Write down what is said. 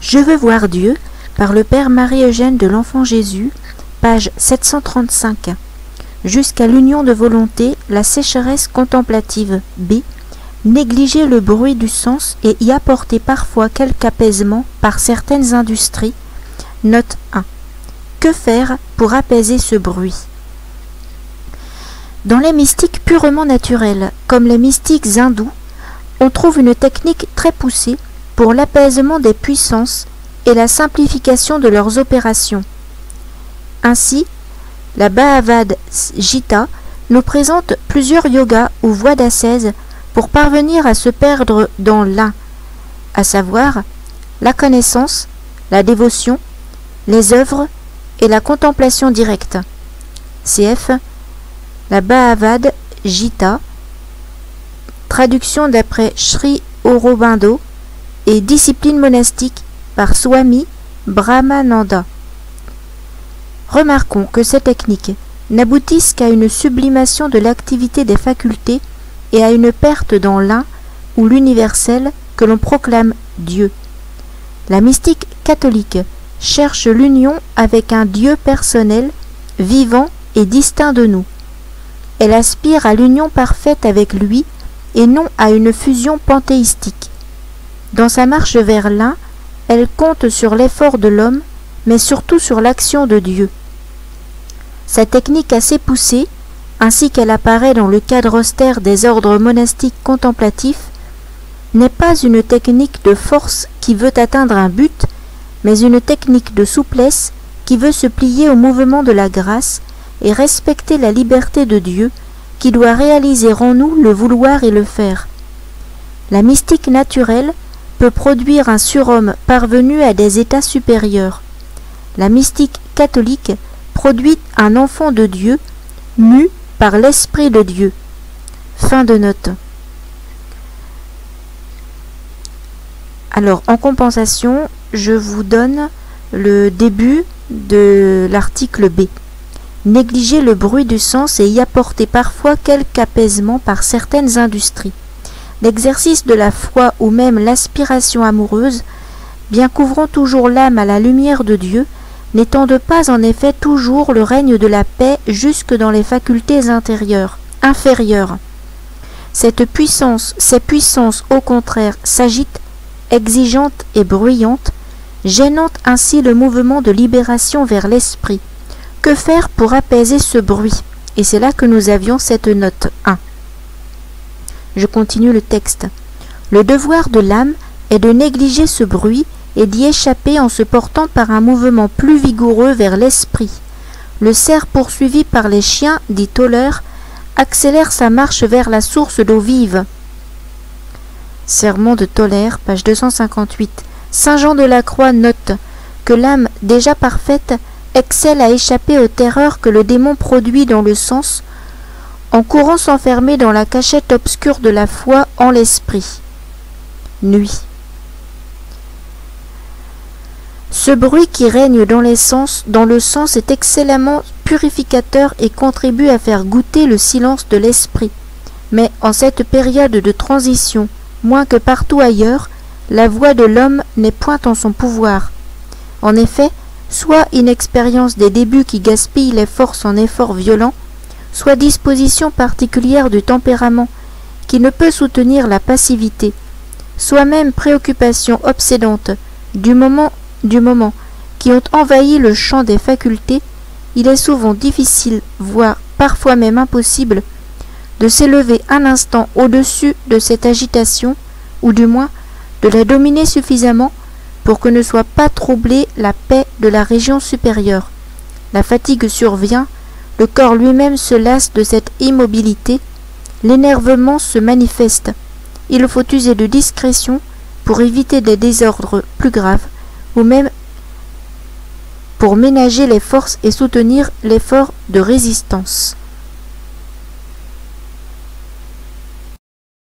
Je veux voir Dieu, par le Père Marie-Eugène de l'Enfant Jésus, page 735. Jusqu'à l'union de volonté, la sécheresse contemplative, B. Négliger le bruit du sens et y apporter parfois quelque apaisement par certaines industries. Note 1. Que faire pour apaiser ce bruit? Dans les mystiques purement naturels, comme les mystiques hindous, on trouve une technique très poussée pour l'apaisement des puissances et la simplification de leurs opérations. Ainsi, la Bhagavad Gita nous présente plusieurs yogas ou voies d'ascèse pour parvenir à se perdre dans l'un, à savoir la connaissance, la dévotion, les œuvres et la contemplation directe. Cf. La Bhagavad Gita, traduction d'après Sri Aurobindo et discipline monastique par Swami Brahmananda. Remarquons que ces techniques n'aboutissent qu'à une sublimation de l'activité des facultés et à une perte dans l'un ou l'universel que l'on proclame Dieu. La mystique catholique cherche l'union avec un Dieu personnel, vivant et distinct de nous. Elle aspire à l'union parfaite avec lui et non à une fusion panthéistique. Dans sa marche vers l'un, elle compte sur l'effort de l'homme, mais surtout sur l'action de Dieu. Sa technique assez poussée, ainsi qu'elle apparaît dans le cadre austère des ordres monastiques contemplatifs, n'est pas une technique de force qui veut atteindre un but, mais une technique de souplesse qui veut se plier au mouvement de la grâce et respecter la liberté de Dieu qui doit réaliser en nous le vouloir et le faire. La mystique naturelle peut produire un surhomme parvenu à des états supérieurs. La mystique catholique produit un enfant de Dieu mu par l'Esprit de Dieu. Fin de note. Alors, en compensation, je vous donne le début de l'article B. Négliger le bruit du sens et y apporter parfois quelque apaisement par certaines industries. L'exercice de la foi ou même l'aspiration amoureuse, bien couvrant toujours l'âme à la lumière de Dieu, n'étendent pas en effet toujours le règne de la paix jusque dans les facultés inférieures. Ces puissances au contraire s'agitent, exigeantes et bruyantes, gênant ainsi le mouvement de libération vers l'esprit. Que faire pour apaiser ce bruit? Et c'est là que nous avions cette note 1. Je continue le texte. Le devoir de l'âme est de négliger ce bruit et d'y échapper en se portant par un mouvement plus vigoureux vers l'esprit. Le cerf poursuivi par les chiens, dit Toller, accélère sa marche vers la source d'eau vive. Sermon de Toller, page 258. Saint Jean de la Croix note que l'âme déjà parfaite excelle à échapper aux terreurs que le démon produit dans le sens, en courant s'enfermer dans la cachette obscure de la foi en l'esprit. Nuit. Ce bruit qui règne dans le sens est excellemment purificateur et contribue à faire goûter le silence de l'esprit. Mais en cette période de transition, moins que partout ailleurs, la voix de l'homme n'est point en son pouvoir. En effet, soit inexpérience des débuts qui gaspille les forces en efforts violents, soit disposition particulière du tempérament qui ne peut soutenir la passivité, soit même préoccupation obsédante du moment qui ont envahi le champ des facultés, il est souvent difficile, voire parfois même impossible, de s'élever un instant au-dessus de cette agitation, ou du moins de la dominer suffisamment pour que ne soit pas troublée la paix de la région supérieure. La fatigue survient, le corps lui-même se lasse de cette immobilité, l'énervement se manifeste. Il faut user de discrétion pour éviter des désordres plus graves, ou même pour ménager les forces et soutenir l'effort de résistance.